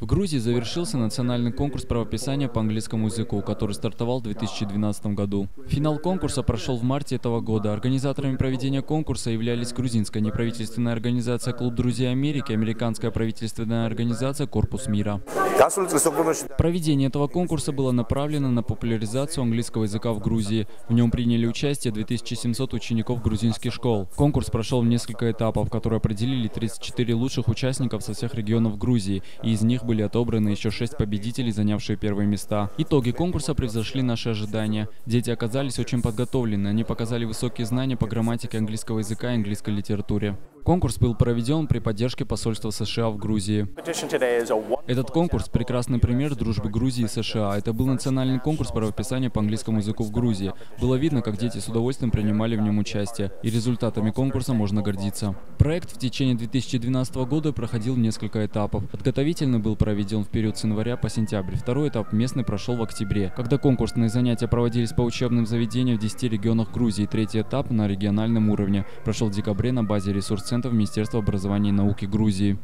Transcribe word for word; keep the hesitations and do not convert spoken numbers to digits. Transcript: В Грузии завершился национальный конкурс правописания по английскому языку, который стартовал в две тысячи двенадцатом году. Финал конкурса прошел в марте этого года. Организаторами проведения конкурса являлись грузинская неправительственная организация «Клуб друзей Америки» и американская правительственная организация «Корпус мира». Проведение этого конкурса было направлено на популяризацию английского языка в Грузии. В нем приняли участие две тысячи семьсот учеников грузинских школ. Конкурс прошел в несколько этапов, которые определили тридцать четыре лучших участников со всех регионов Грузии, и из них были отобраны еще шесть победителей, занявшие первые места. Итоги конкурса превзошли наши ожидания. Дети оказались очень подготовлены, они показали высокие знания по грамматике английского языка и английской литературе. Конкурс был проведен при поддержке посольства США в Грузии. Этот конкурс – прекрасный пример дружбы Грузии и США. Это был национальный конкурс правописания по английскому языку в Грузии. Было видно, как дети с удовольствием принимали в нем участие, и результатами конкурса можно гордиться. Проект в течение две тысячи двенадцатого года проходил в несколько этапов. Подготовительный был проведен в период с января по сентябрь. Второй этап местный прошел в октябре, когда конкурсные занятия проводились по учебным заведениям в десяти регионах Грузии. Третий этап на региональном уровне прошел в декабре на базе ресурс-центров Министерства образования и науки Грузии.